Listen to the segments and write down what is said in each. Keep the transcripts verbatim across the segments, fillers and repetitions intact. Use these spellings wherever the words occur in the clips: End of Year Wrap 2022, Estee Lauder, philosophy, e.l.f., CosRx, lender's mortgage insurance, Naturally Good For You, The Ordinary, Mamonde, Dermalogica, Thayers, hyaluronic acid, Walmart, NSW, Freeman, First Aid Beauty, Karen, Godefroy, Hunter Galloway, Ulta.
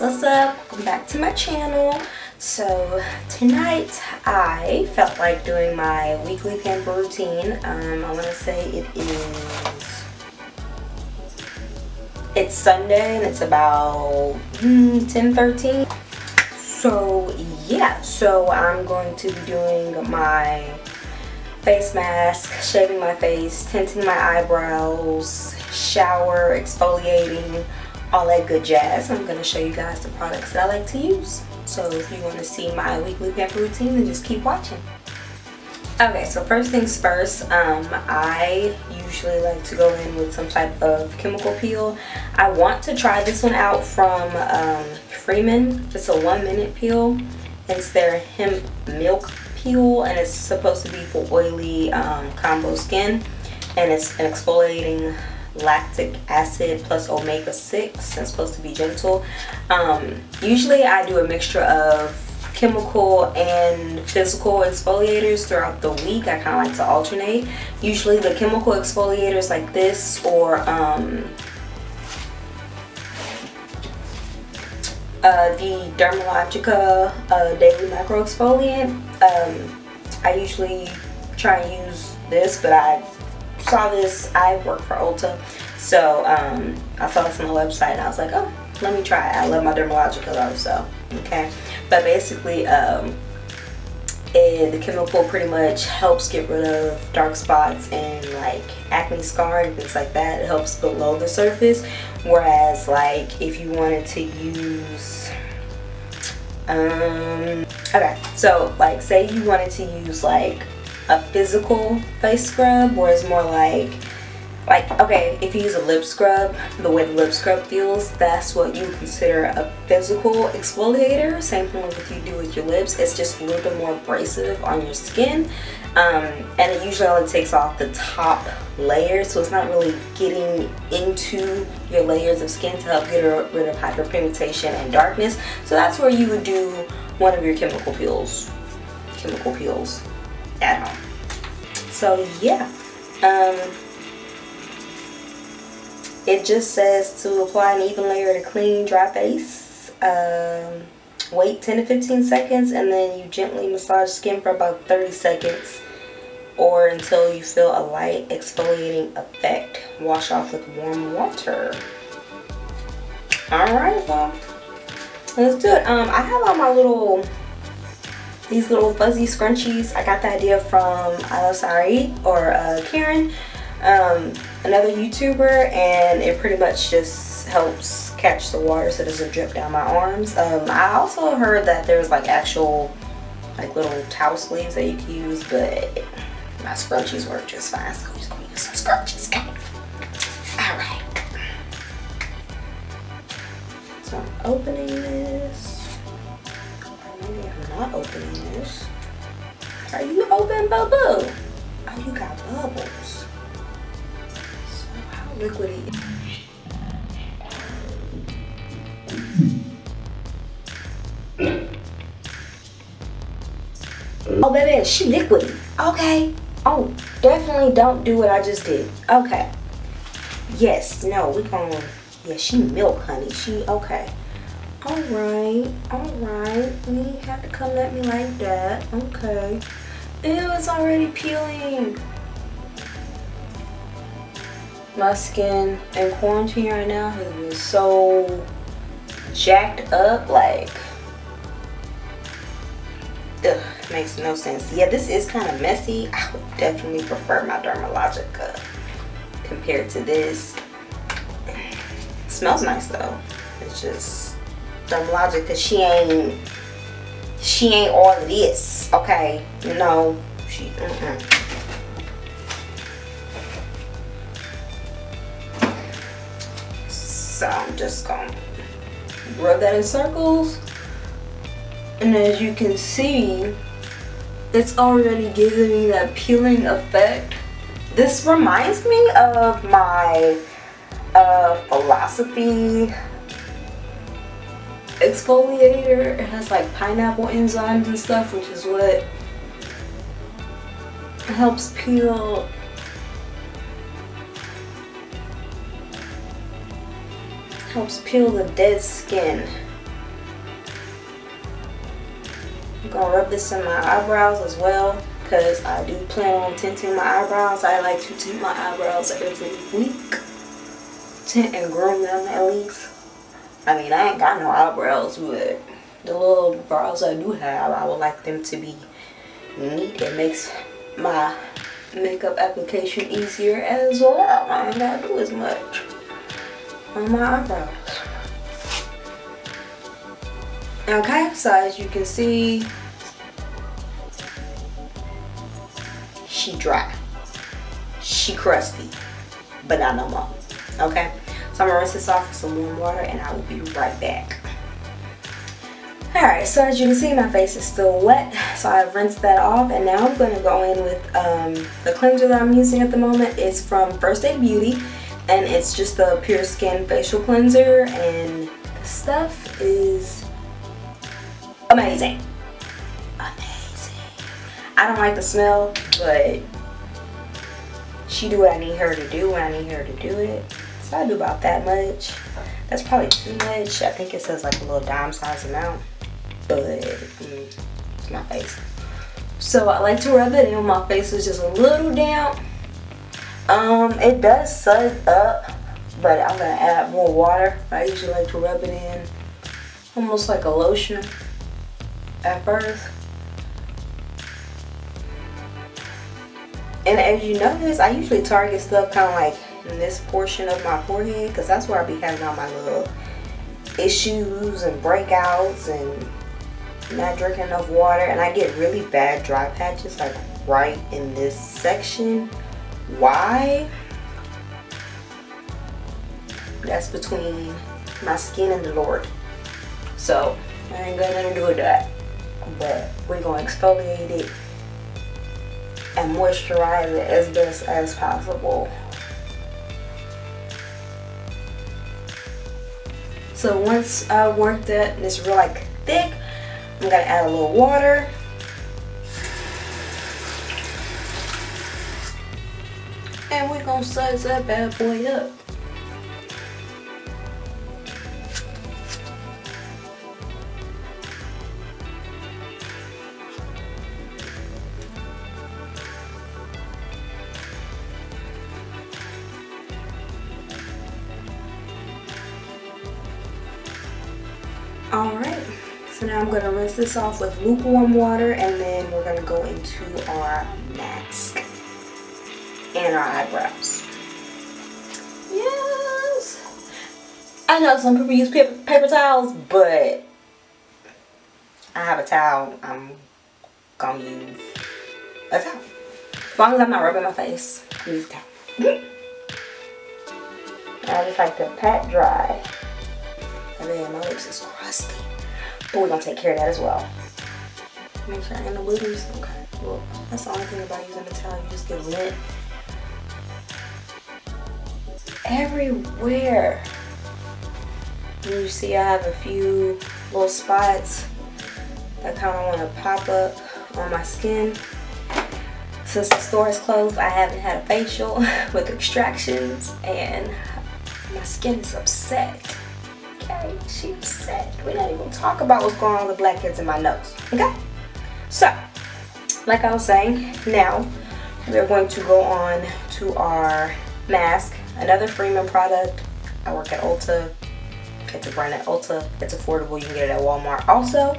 guys, what's up? Welcome back to my channel. So tonight I felt like doing my weekly pamper routine. Um, I want to say it is, it's Sunday and it's about hmm, ten thirteen. So yeah, so I'm going to be doing my face mask, shaving my face, tinting my eyebrows, shower, exfoliating, all that good jazz. I'm going to show you guys the products that I like to use. So if you want to see my weekly pamper routine, then just keep watching. Okay, so first things first, um, I usually like to go in with some type of chemical peel. I want to try this one out from um, Freeman. It's a one minute peel. It's their hemp milk peel and it's supposed to be for oily um, combo skin, and it's an exfoliating lactic acid plus omega six. It's supposed to be gentle. Um, usually I do a mixture of chemical and physical exfoliators throughout the week. I kind of like to alternate. Usually the chemical exfoliators like this or um, uh, the Dermalogica uh, Daily Micro Exfoliant. Um, I usually try and use this, but I saw this. I work for Ulta, so um, I saw this on the website and I was like, oh, let me try it. I love my Dermalogica though, so okay. But basically, um, it, the chemical pretty much helps get rid of dark spots and like acne scar and things like that. It helps below the surface, whereas like if you wanted to use um, okay, so like say you wanted to use like a physical face scrub, where it's more like like okay, if you use a lip scrub, the way the lip scrub feels, that's what you consider a physical exfoliator. Same thing with what you do with your lips. It's just a little bit more abrasive on your skin, um, and it usually only takes off the top layer, so it's not really getting into your layers of skin to help get rid of hyperpigmentation and darkness. So that's where you would do one of your chemical peels chemical peels at home. So yeah, um, it just says to apply an even layer to clean, dry face. Um, wait ten to fifteen seconds, and then you gently massage skin for about thirty seconds or until you feel a light exfoliating effect. Wash off with warm water. All right, well, let's do it. Um, I have all my little. These little fuzzy scrunchies. I got the idea from e l f or uh, Karen, um, another YouTuber, and it pretty much just helps catch the water so it doesn't drip down my arms. Um, I also heard that there's like actual like little towel sleeves that you can use, but my scrunchies work just fine, so I'm just gonna use some scrunchies. All right. So I'm opening this. I'm not opening this. Are you open, boo boo? Oh, you got bubbles. So how liquidy is it? Oh baby, she liquidy. Okay. Oh, definitely don't do what I just did. Okay. Yes, no, we gonna, yeah, she milk, honey. She okay. Alright, alright. You have to come at me like that. Okay. Ew, it's already peeling. My skin in quarantine right now has been so jacked up. Like, ugh, makes no sense. Yeah, this is kind of messy. I would definitely prefer my Dermalogica compared to this. It smells nice though. It's just. Dermalogica, cause she ain't she ain't all of this, okay? No, she. Mm-mm. So I'm just gonna rub that in circles, and as you can see, it's already giving me that peeling effect. This reminds me of my uh, philosophy exfoliator. It has like pineapple enzymes and stuff, which is what helps peel. Helps peel the dead skin. Gonna rub this in my eyebrows as well, because I do plan on tinting my eyebrows. I like to tint my eyebrows every week. Tint and groom them at least. I mean, I ain't got no eyebrows, but the little brows I do have, I would like them to be neat. It makes my makeup application easier as well. I ain't gotta do as much on my eyebrows. Okay, so as you can see, she dry, she crusty, but not no more. Okay, so I'm gonna rinse this off with some warm water and I will be right back. Alright, so as you can see, my face is still wet, so I've rinsed that off, and now I'm going to go in with um, the cleanser that I'm using at the moment. It's from First Aid Beauty, and it's just the Pure Skin Facial Cleanser, and the stuff is amazing. Amazing. I don't like the smell, but she do what I need her to do when I need her to do it, so I do about that much. That's probably too much. I think it says like a little dime size amount, but mm, it's my face. So I like to rub it in when my face is just a little down. Um, it does suck up, but I'm gonna add more water. I usually like to rub it in almost like a lotion at first. And as you notice, I usually target stuff kind of like in this portion of my forehead, because that's where I be having all my little issues and breakouts and not drinking enough water, and I get really bad dry patches like right in this section. Why? That's between my skin and the Lord, so I ain't got nothing to do with that, but we're gonna exfoliate it and moisturize it as best as possible. So once I worked it and it's real like thick, I'm gonna add a little water. And we're gonna size that bad boy up. Alright, so now I'm going to rinse this off with lukewarm water, and then we're going to go into our mask and our eyebrows. Yes! I know some people use paper, paper towels, but I have a towel. I'm going to use a towel. As long as I'm not rubbing my face, I use a towel. I just like to pat dry. And then my lips is crusty, but we're gonna take care of that as well. Make sure I ain't no boogers. Okay, well, that's the only thing about using the towel, you just get lit everywhere. You see, I have a few little spots that kind of want to pop up on my skin. Since the store is closed, I haven't had a facial with extractions, and my skin is upset. Okay, she upset. We're not even gonna talk about what's going on with the blackheads in my nose. Okay? So, like I was saying, now we're going to go on to our mask. Another Freeman product. I work at Ulta. It's a brand at Ulta. It's affordable. You can get it at Walmart also.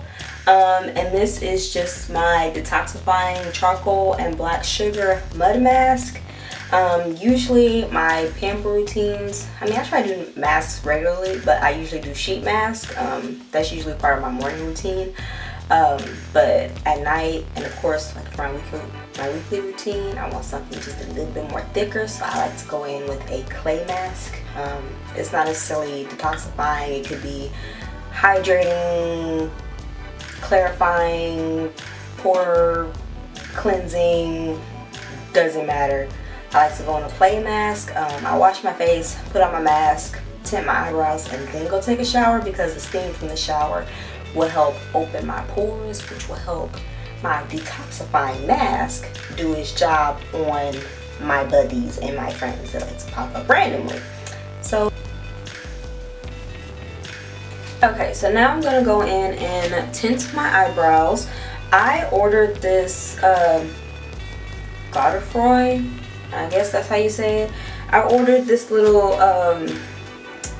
Um, and this is just my detoxifying charcoal and black sugar mud mask. Um, usually my pamper routines, I mean I try to do masks regularly, but I usually do sheet mask. Um, that's usually part of my morning routine. Um, but at night, and of course like for my weekly, my weekly routine, I want something just a little bit more thicker, so I like to go in with a clay mask. Um, it's not necessarily detoxifying, it could be hydrating, clarifying, pore cleansing, doesn't matter. I like to go on a clay mask. Um, I wash my face, put on my mask, tint my eyebrows, and then go take a shower, because the steam from the shower will help open my pores, which will help my detoxifying mask do its job on my buddies and my friends that like to pop up randomly. So, okay, so now I'm gonna go in and tint my eyebrows. I ordered this uh, Godefroy, I guess that's how you say it. I ordered this little um,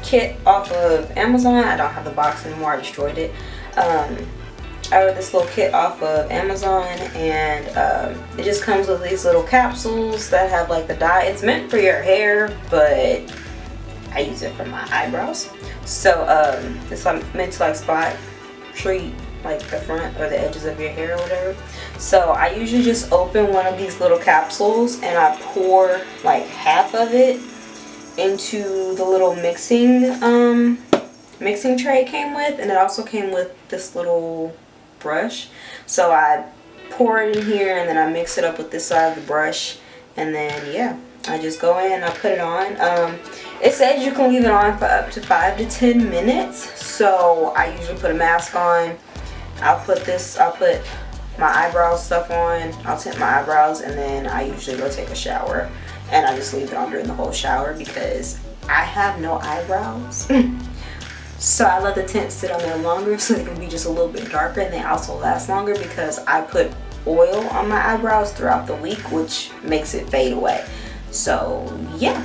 kit off of Amazon. I don't have the box anymore, I destroyed it. Um, I ordered this little kit off of Amazon, and um, it just comes with these little capsules that have like the dye. It's meant for your hair, but I use it for my eyebrows. So um, it's like meant to like spot treat like the front or the edges of your hair or whatever. So I usually just open one of these little capsules and I pour like half of it into the little mixing um, mixing tray it came with, and it also came with this little brush. So I pour it in here and then I mix it up with this side of the brush, and then yeah, I just go in and I put it on. Um, it says you can leave it on for up to five to ten minutes, so I usually put a mask on. I'll put this, I'll put my eyebrow stuff on, I'll tint my eyebrows, and then I usually go take a shower, and I just leave it on during the whole shower because I have no eyebrows. So I let the tint sit on there longer so they can be just a little bit darker, and they also last longer because I put oil on my eyebrows throughout the week, which makes it fade away. So yeah.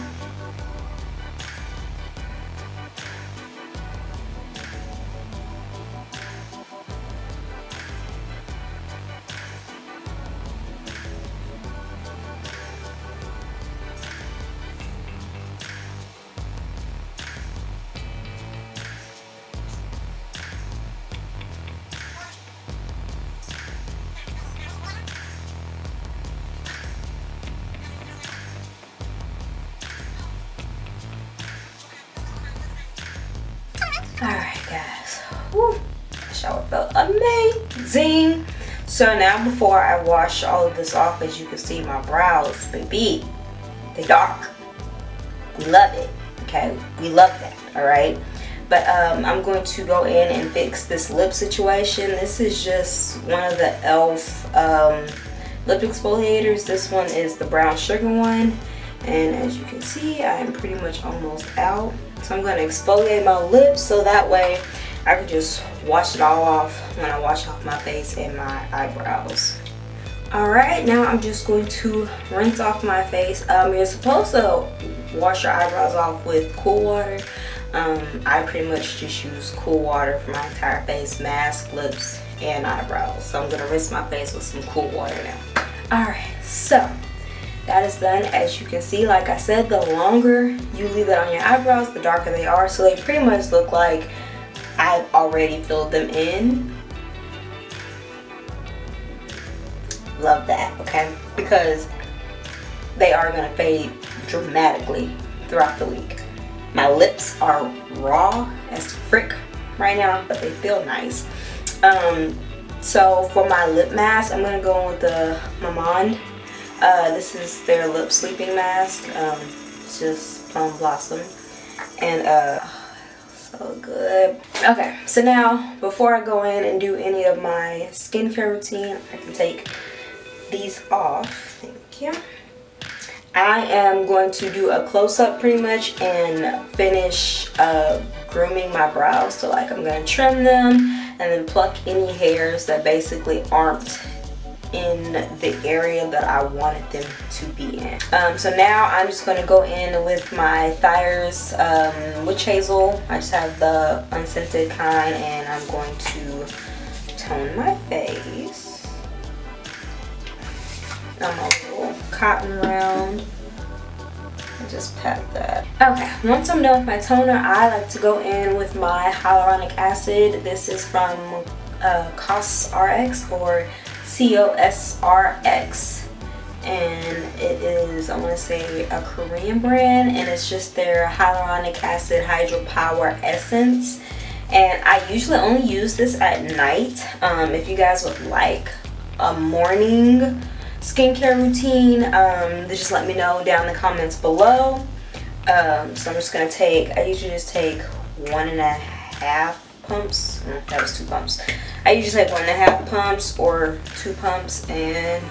Alright guys, woo, that shower felt amazing. So now before I wash all of this off, as you can see my brows, baby, they're dark. We love it, okay? We love that, alright? But um, I'm going to go in and fix this lip situation. This is just one of the e l f um, lip exfoliators. This one is the brown sugar one. And as you can see, I am pretty much almost out. So I'm going to exfoliate my lips so that way I can just wash it all off when I wash off my face and my eyebrows. Alright, now I'm just going to rinse off my face. Um, you're supposed to wash your eyebrows off with cool water. Um, I pretty much just use cool water for my entire face, mask, lips, and eyebrows. So I'm going to rinse my face with some cool water now. Alright, so that is done. As you can see, like I said, the longer you leave it on your eyebrows, the darker they are. So they pretty much look like I've already filled them in. Love that, okay? Because they are gonna fade dramatically throughout the week. My lips are raw as frick right now, but they feel nice. Um, so for my lip mask, I'm gonna go in with the Mamonde. Uh, this is their lip sleeping mask. Um, it's just Plum Blossom, and uh, so good. Okay, so now before I go in and do any of my skincare routine, I can take these off. Thank you. I am going to do a close-up pretty much and finish uh, grooming my brows. So like I'm going to trim them and then pluck any hairs that basically aren't in the area that I wanted them to be in. Um, so now I'm just going to go in with my Thayers um, Witch Hazel. I just have the unscented kind, and I'm going to tone my face. I'm going to roll cotton round and just pat that. Okay, once I'm done with my toner, I like to go in with my hyaluronic acid. This is from uh, CosRx or C O S R X, and it is, I want to say, a Korean brand, and it's just their hyaluronic acid hydro power essence. And I usually only use this at night. Um, if you guys would like a morning skincare routine, um, just let me know down in the comments below. Um, so I'm just gonna take, I usually just take one and a half pumps. Mm, that was two pumps. I usually take one and a half pumps or two pumps, and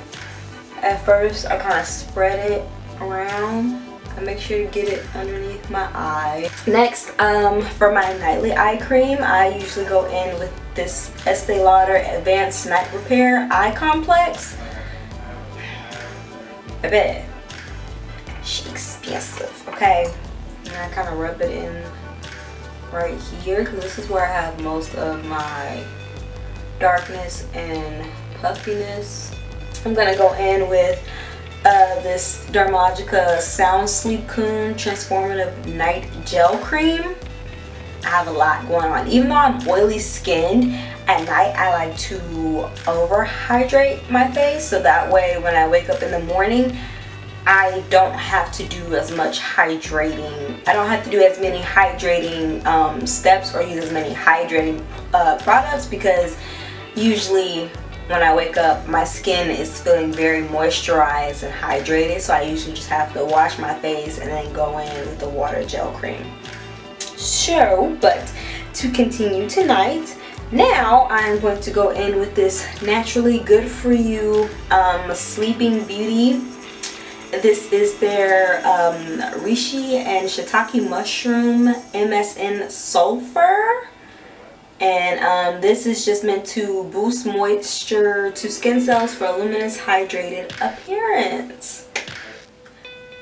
at first I kind of spread it around. and make sure you get it underneath my eye. Next, um, for my nightly eye cream, I usually go in with this Estee Lauder Advanced Night Repair Eye Complex. I bet she's expensive, okay? And I kind of rub it in right here because this is where I have most of my darkness and puffiness. I'm gonna go in with uh, this Dermalogica Sound Sleep Coon Transformative Night Gel Cream. I have a lot going on. Even though I'm oily skinned, at night I like to overhydrate my face so that way when I wake up in the morning I don't have to do as much hydrating. I don't have to do as many hydrating um, steps or use as many hydrating uh, products, because usually when I wake up my skin is feeling very moisturized and hydrated, so I usually just have to wash my face and then go in with the water gel cream. So, but to continue tonight, now I'm going to go in with this Naturally Good For You um, Sleeping Beauty. This is their um, reishi and shiitake mushroom M S N sulfur, and um, this is just meant to boost moisture to skin cells for a luminous, hydrated appearance.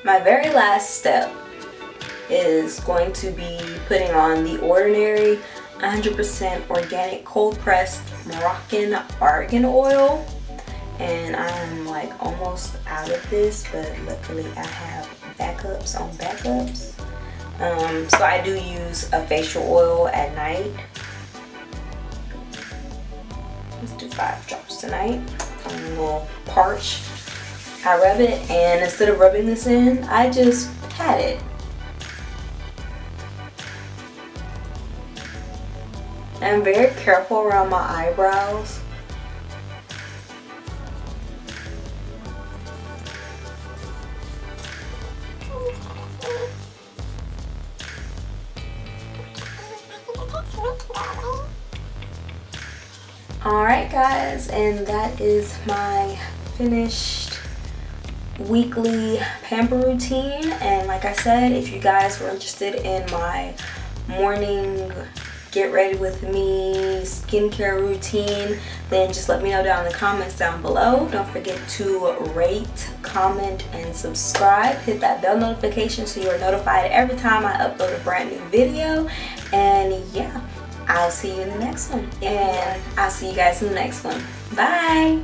My very last step is going to be putting on The Ordinary one hundred percent organic cold pressed Moroccan argan oil. And I'm like almost out of this, but luckily I have backups on backups. Um, so I do use a facial oil at night. Let's do five drops tonight on a little parch. I rub it, and instead of rubbing this in, I just pat it. I'm very careful around my eyebrows. Alright guys, and that is my finished weekly pamper routine. And like I said, if you guys were interested in my morning get ready with me skincare routine, then just let me know down in the comments down below. Don't forget to rate, comment, and subscribe. Hit that bell notification so you're notified every time I upload a brand new video. And yeah, I'll see you in the next one. And I'll see you guys in the next one. Bye!